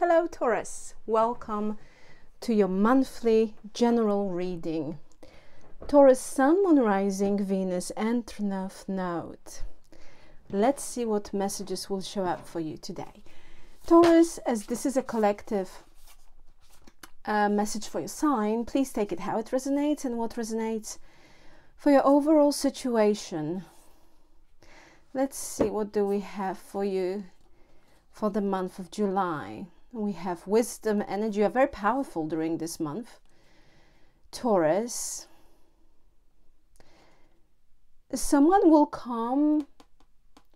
Hello Taurus, welcome to your monthly general reading. Taurus Sun, Moon, Rising, Venus and 12th node. Let's see what messages will show up for you today. Taurus, as this is a collective message for your sign, please take it how it resonates and what resonates for your overall situation. Let's see, what do we have for you for the month of July? We have wisdom, energy. You are very powerful during this month, Taurus. Someone will come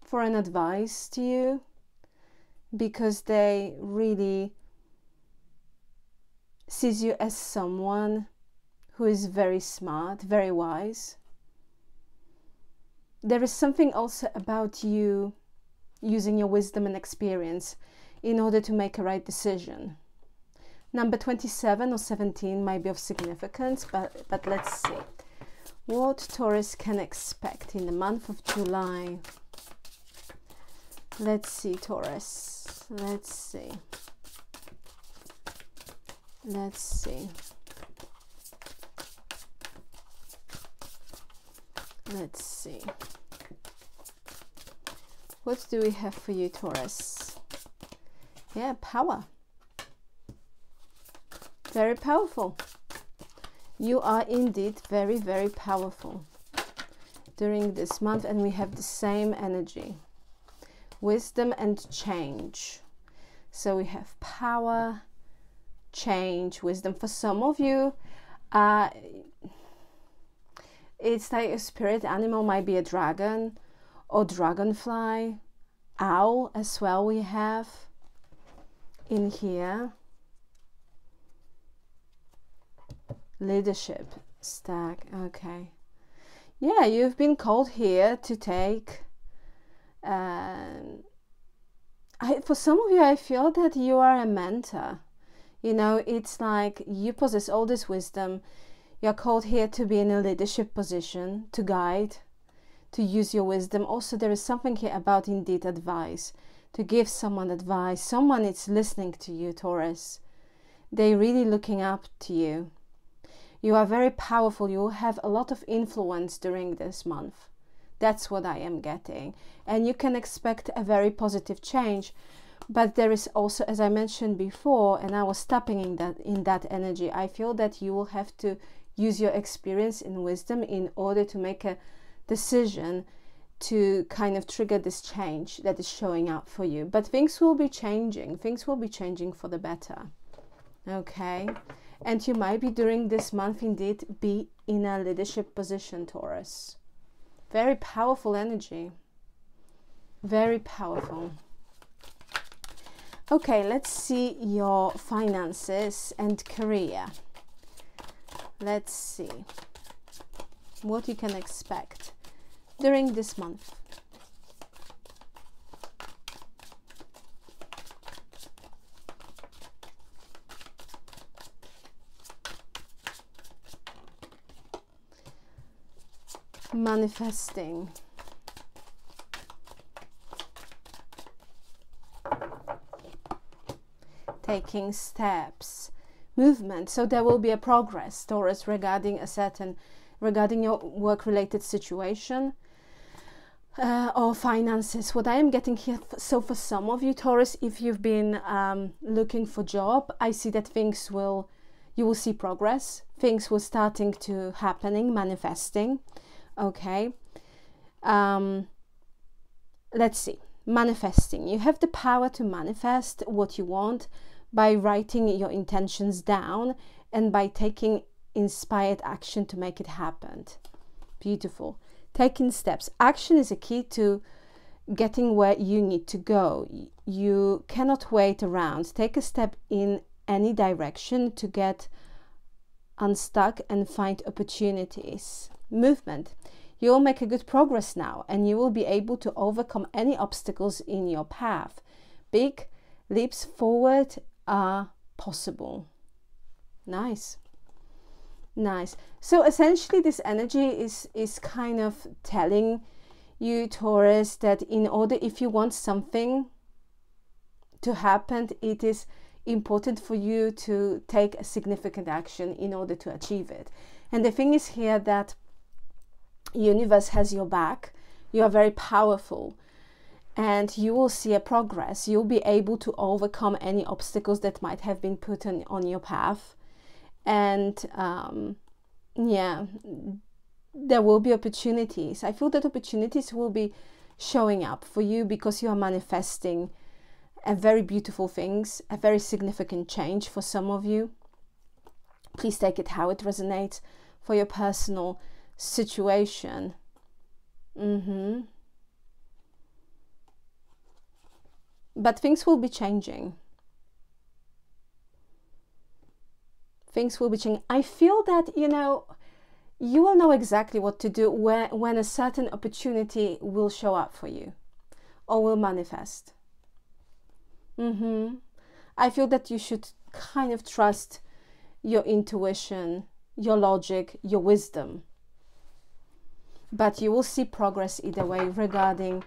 for an advice to you because they really sees you as someone who is very smart, very wise. There is something also about you using your wisdom and experience in order to make a right decision. Number 27 or 17 might be of significance, but let's see what Taurus can expect in the month of July. Let's see, Taurus. Let's see. Let's see. Let's see. What do we have for you, Taurus? Yeah, power. Very powerful. You are indeed very, very powerful during this month, and we have the same energy. Wisdom and change. So we have power, change, wisdom. For some of you, it's like a spirit animal, might be a dragon or dragonfly. Owl as well we have in here. Leadership stack, okay. Yeah, you've been called here to take for some of you, I feel that you are a mentor. You know, it's like you possess all this wisdom. You're called here to be in a leadership position, to guide, to use your wisdom. Also, there is something here about indeed advice, to give someone advice. Someone is listening to you, Taurus. They're really looking up to you. You are very powerful. You have a lot of influence during this month. That's what I am getting. And you can expect a very positive change. But there is also, as I mentioned before, and I was tapping in that energy, I feel that you will have to use your experience and wisdom in order to make a decision to kind of trigger this change that is showing up for you. But things will be changing. Things will be changing for the better. Okay? And you might be during this month indeed be in a leadership position, Taurus. Very powerful energy. Very powerful. Okay, let's see your finances and career. Let's see what you can expect during this month. Manifesting. Taking steps, movement. So there will be a progress, Taurus, regarding your work-related situation or finances. What I am getting here, so for some of you, Taurus, if you've been looking for job, I see that things will, you will see progress. Things will starting to happening, manifesting. Okay, let's see, manifesting. You have the power to manifest what you want by writing your intentions down and by taking inspired action to make it happen. Beautiful. Taking steps. Action is a key to getting where you need to go. You cannot wait around. Take a step in any direction to get unstuck and find opportunities. Movement. You will make a good progress now, and you will be able to overcome any obstacles in your path. Big leaps forward are possible. Nice. Nice. So essentially this energy is kind of telling you, Taurus, that in order, if you want something to happen, it is important for you to take a significant action in order to achieve it. And the thing is here that universe has your back. You are very powerful and you will see a progress. You'll be able to overcome any obstacles that might have been put on your path. And yeah, there will be opportunities. I feel that opportunities will be showing up for you because you are manifesting a very beautiful things, a very significant change for some of you. Please take it how it resonates for your personal situation. But things will be changing. Things will be changing. I feel that, you know, you will know exactly what to do when a certain opportunity will show up for you or will manifest. I feel that you should kind of trust your intuition, your logic, your wisdom. But you will see progress either way regarding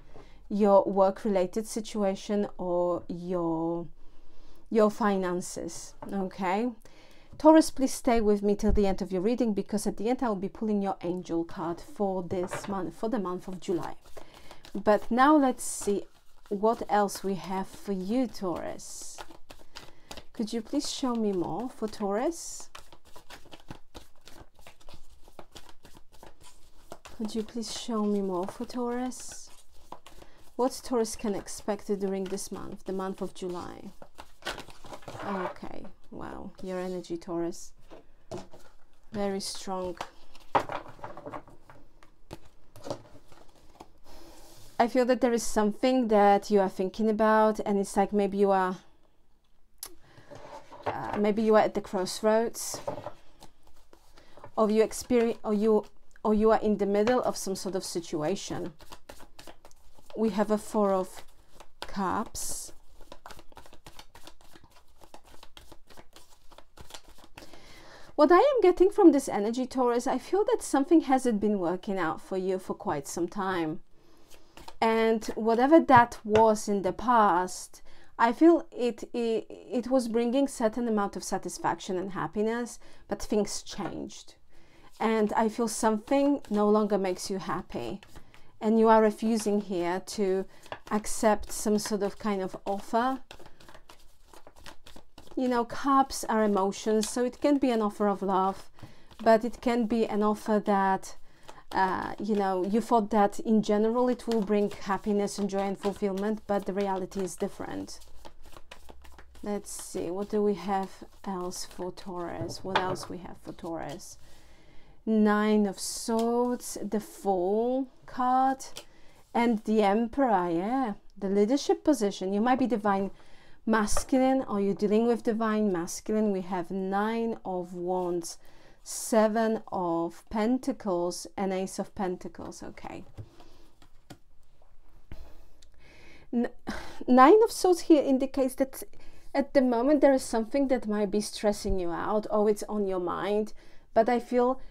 your work-related situation or your finances, okay? Taurus, please stay with me till the end of your reading, because at the end I will be pulling your angel card for this month, for the month of July. But now let's see what else we have for you, Taurus. Could you please show me more for Taurus? Could you please show me more for Taurus? What Taurus can expect during this month, the month of July? Okay, wow, your energy, Taurus. Very strong. I feel that there is something that you are thinking about, and it's like maybe you are at the crossroads, or you experience, or you are in the middle of some sort of situation. We have a Four of Cups. What I am getting from this energy, Taurus, I feel that something hasn't been working out for you for quite some time. And whatever that was in the past, I feel it was bringing certain amount of satisfaction and happiness, but things changed. And I feel something no longer makes you happy. And you are refusing here to accept some sort of kind of offer. You know, cups are emotions, so it can be an offer of love, but it can be an offer that you know, you thought that in general it will bring happiness and joy and fulfillment, but the reality is different. Let's see, what do we have else for Taurus? What else we have for Taurus? Nine of Swords, the Fool card, and the Emperor. Yeah, the leadership position. You might be divine masculine, or you're dealing with divine masculine. We have Nine of Wands, Seven of Pentacles, and Ace of Pentacles. Okay, Nine of Swords here indicates that at the moment there is something that might be stressing you out, or it's on your mind, but I feel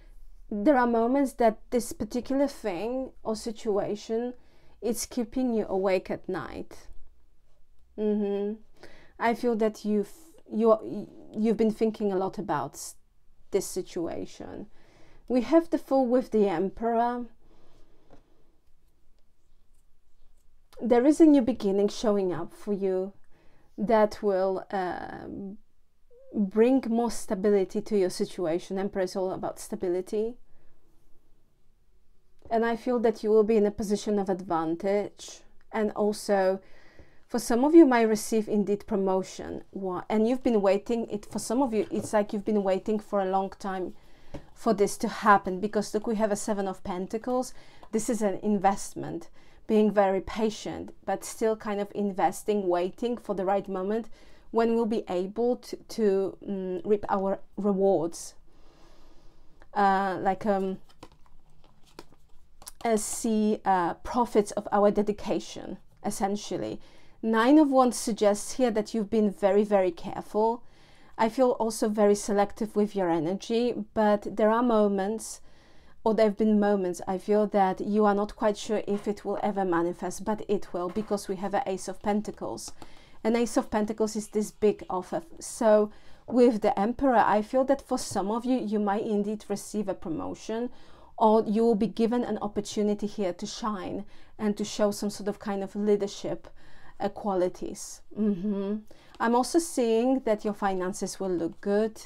there are moments that this particular thing or situation is keeping you awake at night. I feel that you've been thinking a lot about this situation. We have the Fool with the Emperor. There is a new beginning showing up for you that will bring more stability to your situation. Emperor is all about stability. And I feel that you will be in a position of advantage, and also for some of you might receive indeed promotion. And you've been waiting, for some of you, it's like you've been waiting for a long time for this to happen, because look, we have a Seven of Pentacles. This is an investment, being very patient, but still kind of investing, waiting for the right moment when we'll be able to reap our rewards. Like see profits of our dedication, essentially. Nine of Wands suggests here that you've been very, very careful. I feel also very selective with your energy, but there are moments, or there have been moments, I feel that you are not quite sure if it will ever manifest, but it will, because we have an Ace of Pentacles. and Ace of Pentacles is this big offer. So with the Emperor, I feel that for some of you, you might indeed receive a promotion, or you will be given an opportunity here to shine and to show some sort of kind of leadership qualities. I'm also seeing that your finances will look good.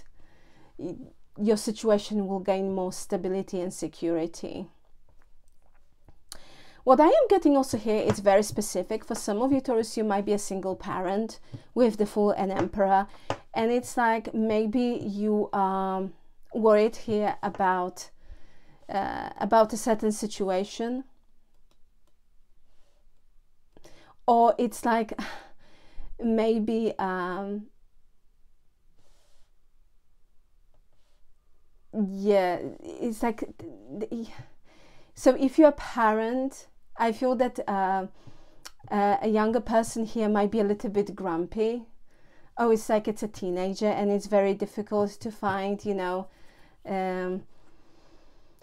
Your situation will gain more stability and security. What I am getting also here is very specific. For some of you, Taurus, you might be a single parent with the Fool and Emperor. And it's like maybe you are worried here about a certain situation. Or it's like maybe it's like so if you're a parent, I feel that a younger person here might be a little bit grumpy. Oh, it's like it's a teenager and it's very difficult to find, you know,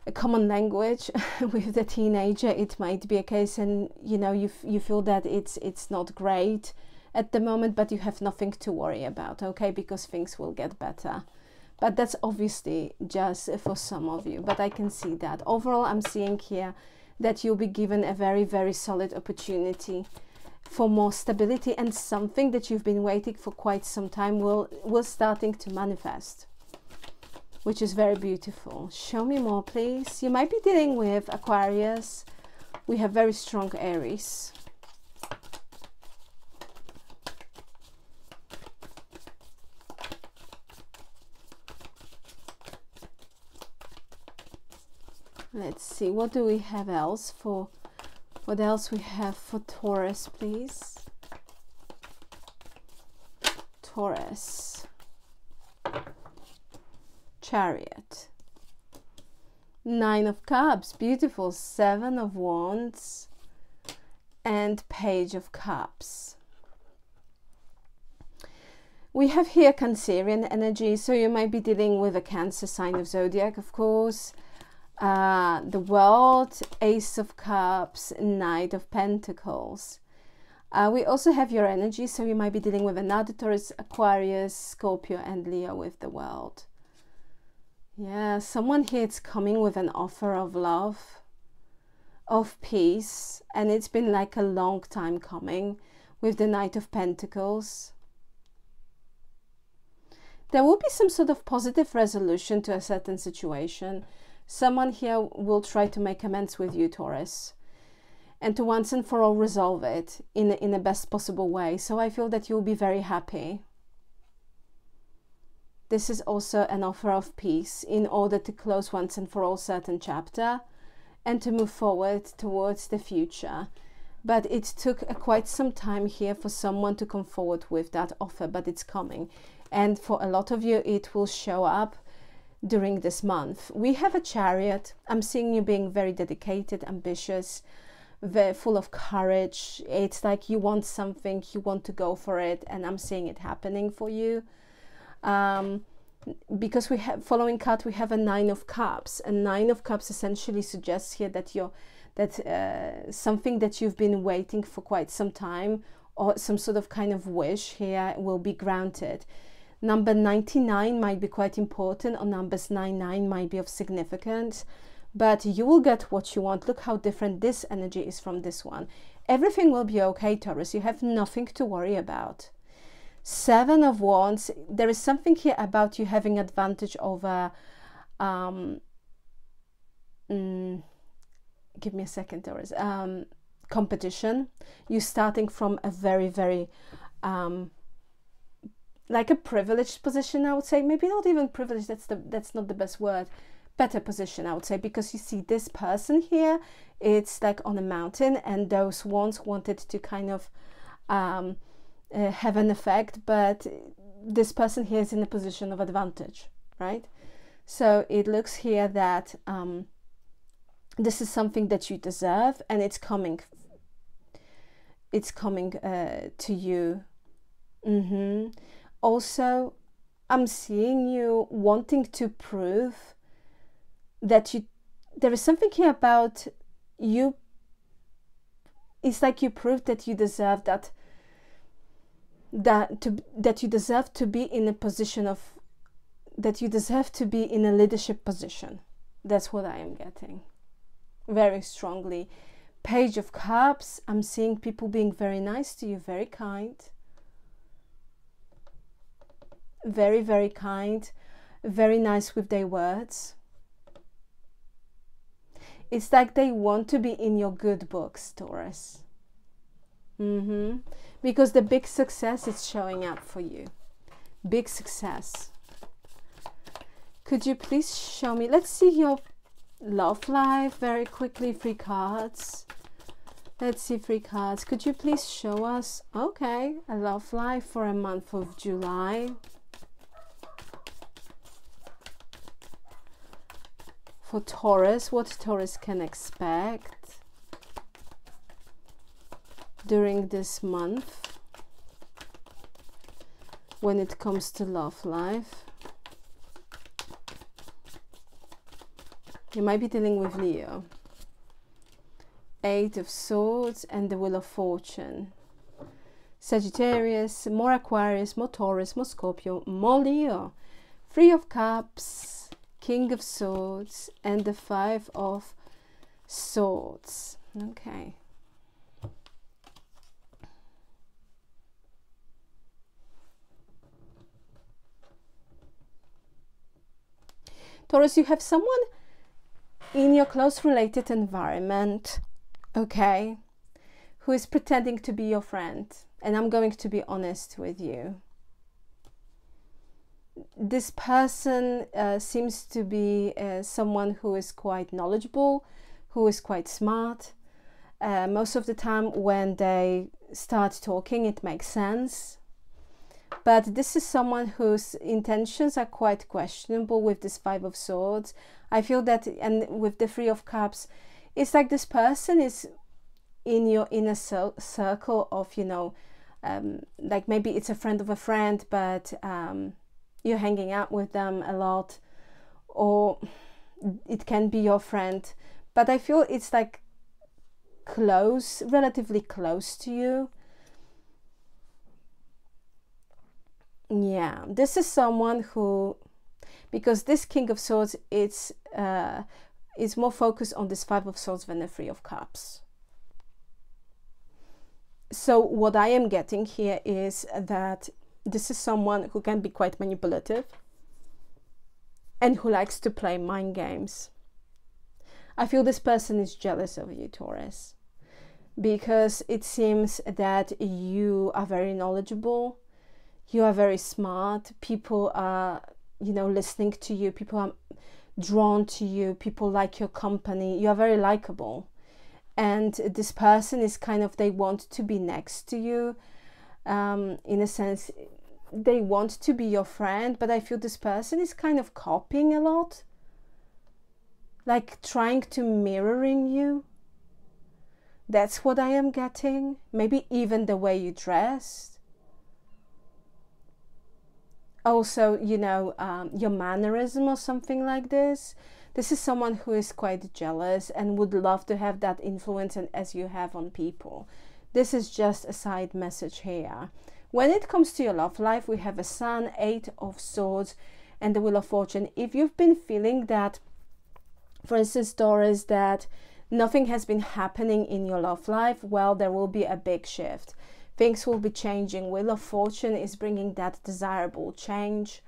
a common language with the teenager. It might be a case, and you know, you feel that it's not great at the moment, but you have nothing to worry about, okay, because things will get better. But that's obviously just for some of you, but I can see that. Overall, I'm seeing here that you'll be given a very, very solid opportunity for more stability, and something that you've been waiting for quite some time will starting to manifest, which is very beautiful. Show me more, please. You might be dealing with Aquarius. We have very strong Aries. Let's see, what do we have else for, what else we have for Taurus, please? Taurus. Chariot. Nine of Cups, beautiful. Seven of Wands and Page of Cups. We have here Cancerian energy, so you might be dealing with a Cancer sign of zodiac, of course. The World, Ace of Cups, Knight of Pentacles. We also have your energy, so you might be dealing with another Taurus, Aquarius, Scorpio and Leo with the World. Yeah, someone here is coming with an offer of love, of peace, and it's been like a long time coming with the Knight of Pentacles. There will be some sort of positive resolution to a certain situation. Someone here will try to make amends with you, Taurus, and to once and for all resolve it in the best possible way. So I feel that you'll be very happy. This is also an offer of peace in order to close once and for all certain chapter and to move forward towards the future. But it took quite some time here for someone to come forward with that offer, but it's coming. And for a lot of you, it will show up during this month. We have a Chariot. I'm seeing you being very dedicated, ambitious, very full of courage. It's like you want something, you want to go for it, and I'm seeing it happening for you. Because we have following card, we have a Nine of Cups, and Nine of Cups essentially suggests here that something that you've been waiting for quite some time, or some sort of kind of wish here, will be granted. Number 99 might be quite important, or numbers 99 might be of significance, but you will get what you want. Look how different this energy is from this one. Everything will be okay, Taurus. You have nothing to worry about. Seven of Wands. There is something here about you having advantage over... give me a second, Taurus. Competition. You're starting from a very, very... like a privileged position, I would say. Maybe not even privileged, that's not the best word. Better position, I would say, because you see this person here, it's like on a mountain, and those ones wanted to kind of have an effect, but this person here is in a position of advantage, right? So it looks here that this is something that you deserve, and it's coming to you. Also, I'm seeing you wanting to prove that there is something here about you. It's like you proved that you deserve that that you deserve to be in a position of, that you deserve to be in a leadership position. That's what I am getting very strongly. Page of Cups, I'm seeing people being very nice to you, very kind. Very, very kind, very nice with their words. It's like they want to be in your good books, Taurus. Because the big success is showing up for you. Big success. Could you please show me? Let's see your love life very quickly. 3 cards. Let's see 3 cards. Could you please show us? Okay, a love life for a month of July. For Taurus, what Taurus can expect during this month when it comes to love life. You might be dealing with Leo. 8 of Swords and the Wheel of Fortune. Sagittarius, more Aquarius, more Taurus, more Scorpio, more Leo. 3 of Cups. King of Swords and the 5 of Swords. Okay. Taurus, you have someone in your close related environment, okay, who is pretending to be your friend. And I'm going to be honest with you. This person seems to be someone who is quite knowledgeable, who is quite smart. Most of the time when they start talking, it makes sense. But this is someone whose intentions are quite questionable with this 5 of Swords. I feel that, and with the 3 of Cups, it's like this person is in your inner circle of, you know, like maybe it's a friend of a friend, but you're hanging out with them a lot, or it can be your friend, but I feel it's like close, relatively close to you. Yeah, this is someone who, because this King of Swords, it's more focused on this 5 of Swords than the 3 of Cups. So what I am getting here is that this is someone who can be quite manipulative and who likes to play mind games. I feel this person is jealous of you, Taurus, because it seems that you are very knowledgeable, you are very smart, people are, you know, listening to you, people are drawn to you, people like your company, you are very likable. And this person is kind of, they want to be next to you. In a sense, they want to be your friend, but I feel this person is kind of copying a lot, like trying to mirroring you. That's what I am getting. Maybe even the way you dress. Also, you know, your mannerism or something like this. This is someone who is quite jealous and would love to have that influence and as you have on people. This is just a side message here. When it comes to your love life, we have a Sun, 8 of Swords and the Wheel of Fortune. If you've been feeling that, for instance, Taurus, that nothing has been happening in your love life, well, there will be a big shift. Things will be changing. Wheel of Fortune is bringing that desirable change.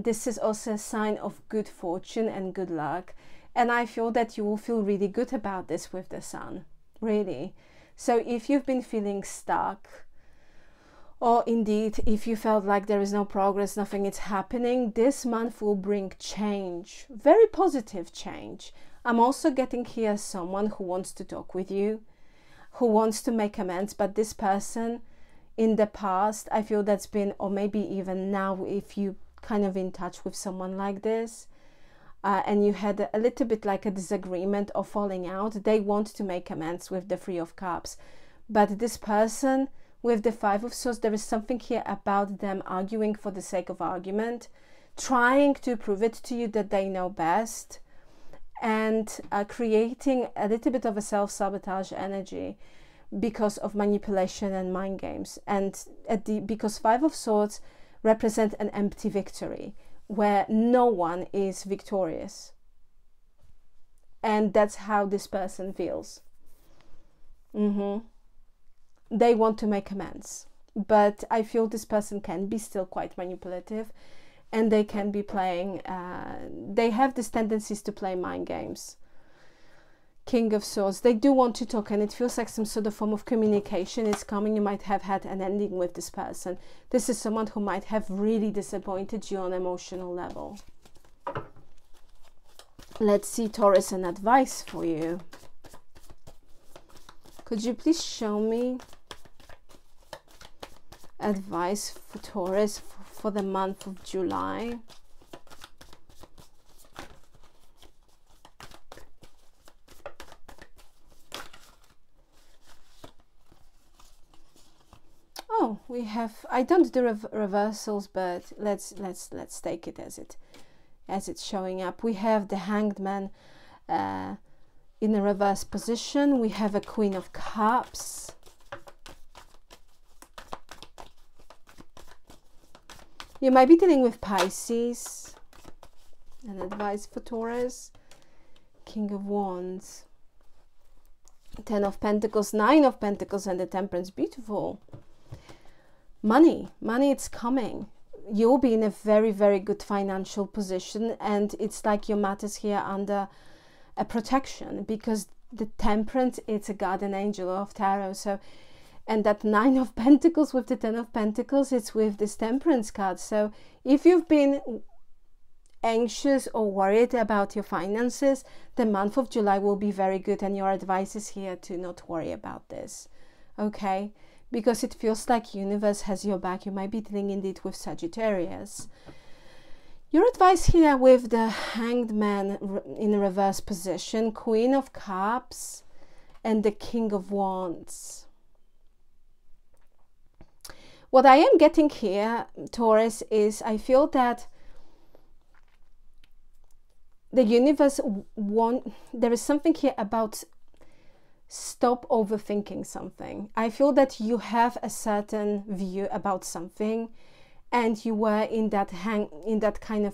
This is also a sign of good fortune and good luck. And I feel that you will feel really good about this with the Sun, really. So if you've been feeling stuck, or indeed if you felt like there is no progress, nothing is happening, this month will bring change, very positive change. I'm also getting here someone who wants to talk with you, who wants to make amends, but this person in the past, I feel that's been, or maybe even now, if you kind of in touch with someone like this, and you had a little bit like a disagreement or falling out, they want to make amends with the 3 of Cups. But this person with the 5 of Swords, there is something here about them arguing for the sake of argument, trying to prove it to you that they know best, and creating a little bit of a self-sabotage energy. because of manipulation and mind games. And because Five of Swords represent an empty victory where no one is victorious. And that's how this person feels. They want to make amends, but I feel this person can be still quite manipulative, and they can be playing, they have these tendencies to play mind games. King of Swords, they do want to talk, and it feels like some sort of form of communication is coming. You might have had an ending with this person. This is someone who might have really disappointed you on an emotional level. Let's see, Taurus, an advice for you. Could you please show me advice for Taurus for the month of July? Oh, we have, I don't do reversals, but let's take it as it's showing up. We have the Hanged Man in a reverse position. We have a Queen of Cups. You might be dealing with Pisces. An advice for Taurus. King of Wands. Ten of Pentacles, Nine of Pentacles, and the Temperance. Beautiful. Money, it's coming. You'll be in a very, very good financial position, and it's like your matters here under a protection, because the Temperance, it's a guardian angel of tarot. So, and that Nine of Pentacles with the Ten of Pentacles, it's with this Temperance card. So if you've been anxious or worried about your finances, the month of July will be very good, and your advice is here to not worry about this, okay? Because it feels like universe has your back. You might be dealing indeed with Sagittarius. Your advice here with the Hanged Man in a reverse position, Queen of Cups, and the King of Wands. What I am getting here, Taurus, is I feel that the universe there is something here about stop overthinking something. I feel that you have a certain view about something, and you were in that kind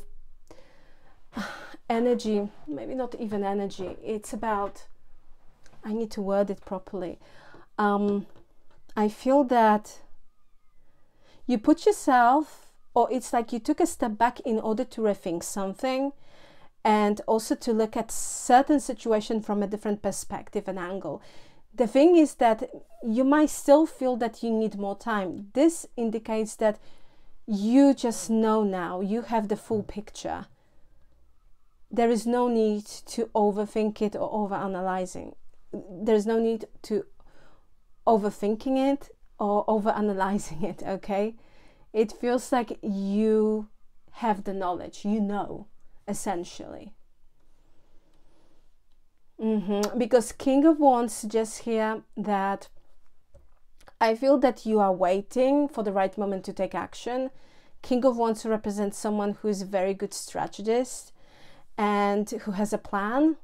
of energy, maybe not even energy, it's about, I need to word it properly. I feel that you put yourself, or it's like you took a step back in order to rethink something, and also to look at certain situation from a different perspective and angle. The thing is that you might still feel that you need more time. This indicates that you just know now, you have the full picture. There is no need to overthink it or overanalyzing. There's no need to overthinking it or overanalyzing it, okay? It feels like you have the knowledge, you know. Essentially, because King of Wands suggests here that I feel that you are waiting for the right moment to take action. King of Wands represents someone who is a very good strategist and who has a plan,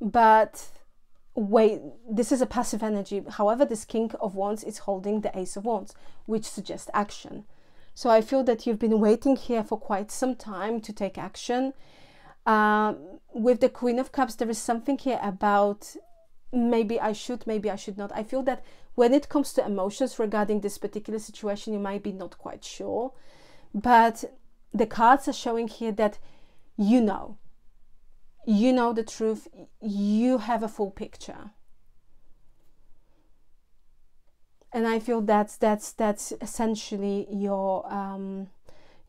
but wait, this is a passive energy. However, this King of Wands is holding the Ace of Wands, which suggests action. So I feel that you've been waiting here for quite some time to take action. With the Queen of Cups, there is something here about maybe I should not. I feel that when it comes to emotions regarding this particular situation, you might be not quite sure. But the cards are showing here that you know the truth, you have a full picture. And I feel that's essentially your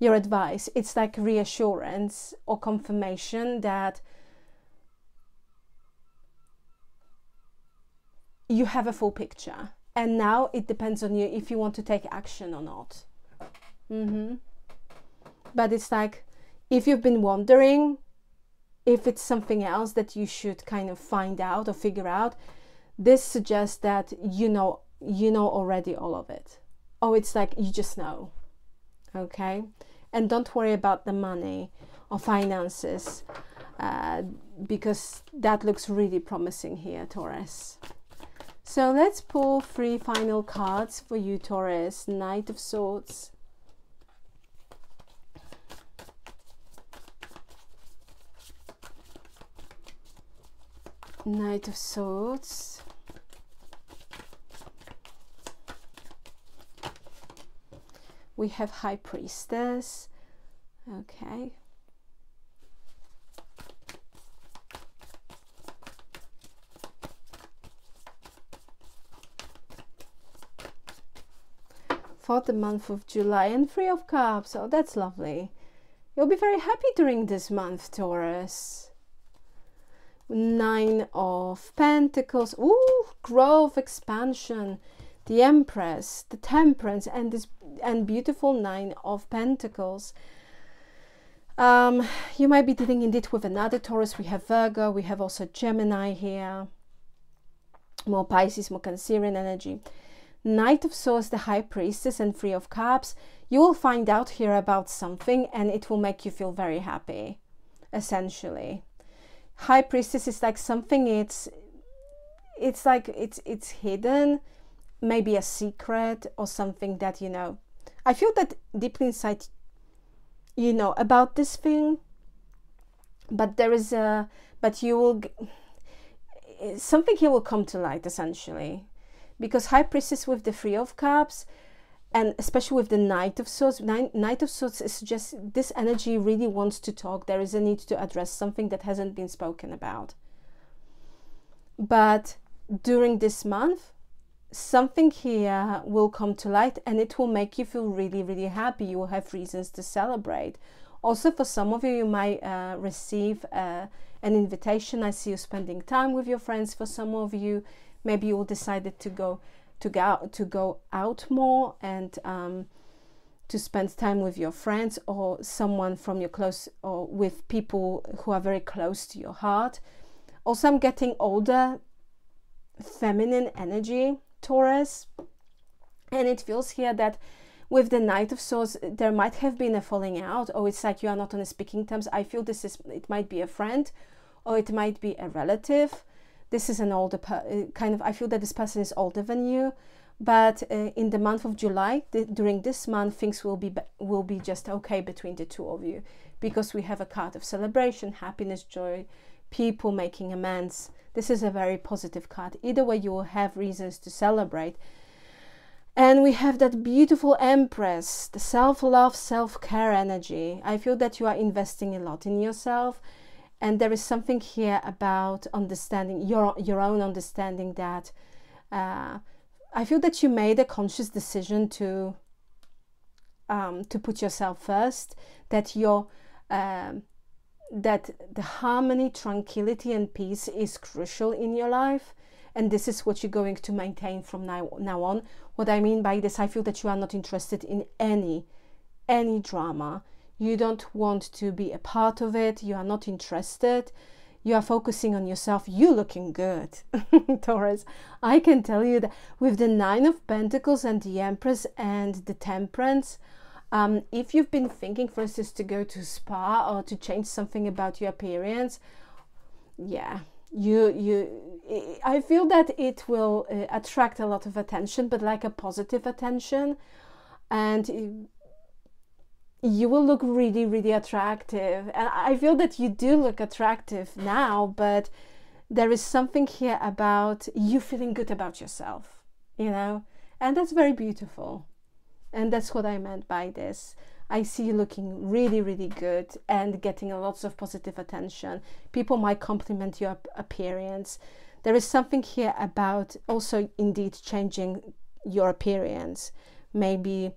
advice. It's like reassurance or confirmation that you have a full picture, and now it depends on you if you want to take action or not. But it's like, if you've been wondering if it's something else that you should kind of find out or figure out, this suggests that you know already all of it. Oh, it's like you just know, okay? And don't worry about the money or finances, because that looks really promising here, Taurus. So let's pull three final cards for you, Taurus. Knight of Swords, Knight of Swords, we have High Priestess. Okay, for the month of July, and Three of Cups. Oh, that's lovely. You'll be very happy during this month, Taurus. Nine of Pentacles. Ooh, growth, expansion, the Empress, the Temperance, and this beautiful Nine of Pentacles. You might be dealing indeed with another Taurus. We have Virgo, we have also Gemini here, more Pisces, more Cancerian energy. Knight of Swords, the High Priestess, and Three of Cups. You will find out here about something and it will make you feel very happy, essentially. High Priestess is like something, it's hidden, maybe a secret or something that, you know, I feel that deeply inside you know about this thing, but there is a, but you will, something here will come to light, essentially, because High Priestess with the Three of Cups, and especially with the Knight of Swords. Knight of Swords is just, this energy really wants to talk. There is a need to address something that hasn't been spoken about. But during this month, something here will come to light and it will make you feel really, really happy. You will have reasons to celebrate. Also, for some of you, you might receive an invitation. I see you spending time with your friends. For some of you, maybe you will decide to go out more and to spend time with your friends or someone from your close, or with people who are very close to your heart. Also, I'm getting older feminine energy, Taurus, and it feels here that with the Knight of Swords there might have been a falling out, or it's like you are not on a speaking terms. I feel this is, it might be a friend or it might be a relative. This is an older kind of, I feel that this person is older than you, but in the month of July, during this month, things will be just okay between the two of you, because we have a card of celebration, happiness, joy, people making amends. This is a very positive card. Either way, you will have reasons to celebrate. And we have that beautiful Empress, the self-love, self-care energy. I feel that you are investing a lot in yourself. And there is something here about understanding your own understanding, that I feel that you made a conscious decision to put yourself first, that your that the harmony, tranquility and peace is crucial in your life, and this is what you're going to maintain from now on. What I mean by this, I feel that you are not interested in any drama. You don't want to be a part of it. You are not interested. You are focusing on yourself. You're looking good, Taurus. I can tell you that with the Nine of Pentacles and the Empress and the Temperance, if you've been thinking, for instance, to go to spa or to change something about your appearance, yeah, I feel that it will attract a lot of attention, but like a positive attention, and you will look really, really attractive. And I feel that you do look attractive now, but there is something here about you feeling good about yourself, you know, and that's very beautiful. And that's what I meant by this. I see you looking really, really good and getting lots of positive attention. People might compliment your appearance. There is something here about also indeed changing your appearance. Maybe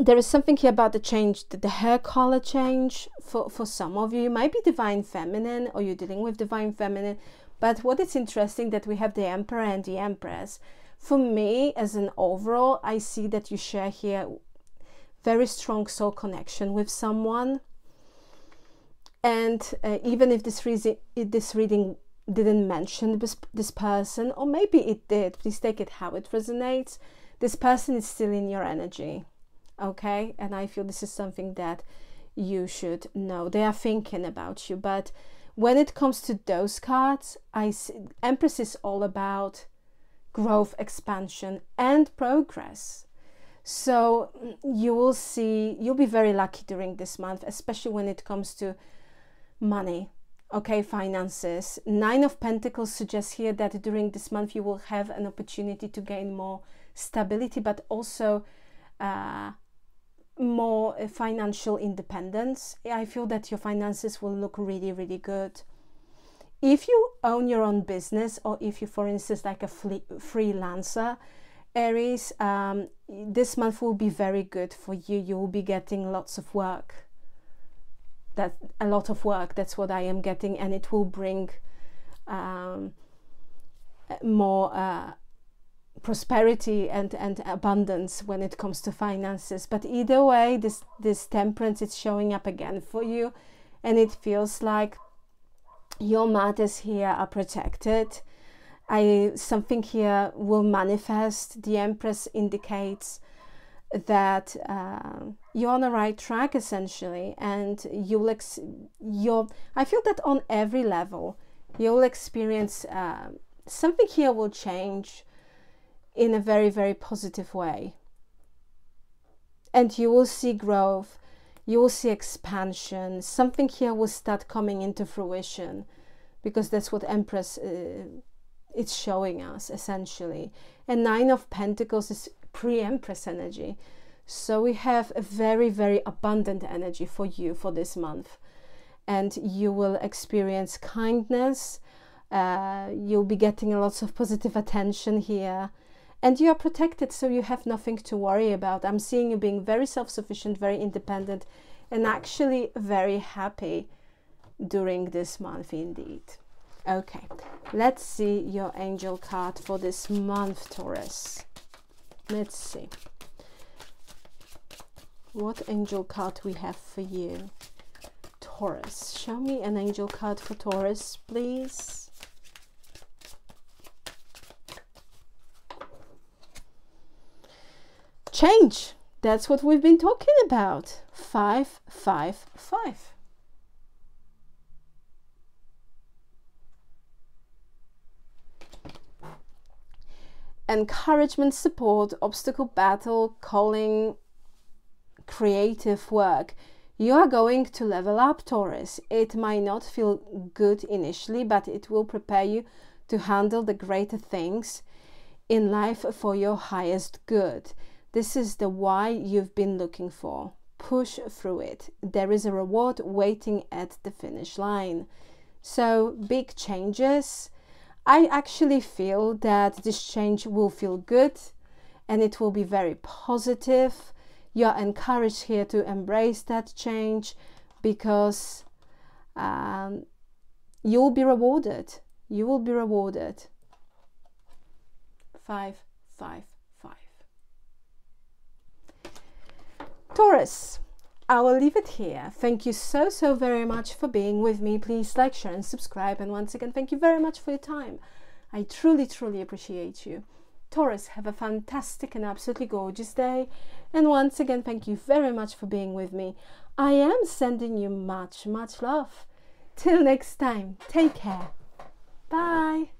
there is something here about the change, the hair color change. For some of you, it might be divine feminine, or you're dealing with divine feminine. But what is interesting, that we have the Emperor and the Empress. For me, as an overall, I see that you share here very strong soul connection with someone. And even if this reading didn't mention this person, or maybe it did, please take it how it resonates. This person is still in your energy. Okay, and I feel this is something that you should know. They are thinking about you, but when it comes to those cards, I see Empress is all about growth, expansion and progress. So you will see, you'll be very lucky during this month, especially when it comes to money, okay, finances. Nine of Pentacles suggests here that during this month you will have an opportunity to gain more stability, but also more financial independence. I feel that your finances will look really, really good. If you own your own business, or if you, for instance, like a freelancer, Aries, this month will be very good for you. You will be getting lots of work. That's what I am getting, and it will bring more prosperity and abundance when it comes to finances. But either way, this Temperance is showing up again for you, and it feels like your matters here are protected. Something here will manifest. The Empress indicates that you're on the right track, essentially, and I feel that on every level you'll experience something here will change in a very, very positive way, and you will see growth, you will see expansion. Something here will start coming into fruition, because that's what Empress it's showing us, essentially. And Nine of Pentacles is pre-Empress energy, so we have a very, very abundant energy for you for this month, and you will experience kindness. You'll be getting lots of positive attention here, and you are protected, so you have nothing to worry about. I'm seeing you being very self-sufficient, very independent, and actually very happy during this month indeed. Okay, let's see your angel card for this month, Taurus. Let's see what angel card we have for you, Taurus. Show me an angel card for Taurus, please. Change. That's what we've been talking about. 555. Encouragement, support, obstacle, battle, calling, creative work. You are going to level up, Taurus. It might not feel good initially, but it will prepare you to handle the greater things in life for your highest good. This is the why you've been looking for. Push through it. There is a reward waiting at the finish line. So big changes. I actually feel that this change will feel good, and it will be very positive. You're encouraged here to embrace that change, because you will be rewarded. You will be rewarded. 555. Taurus, I will leave it here. Thank you so, so very much for being with me. Please like, share and subscribe. And once again, thank you very much for your time. I truly, truly appreciate you. Taurus, have a fantastic and absolutely gorgeous day. And once again, thank you very much for being with me. I am sending you much, much love. Till next time, take care. Bye.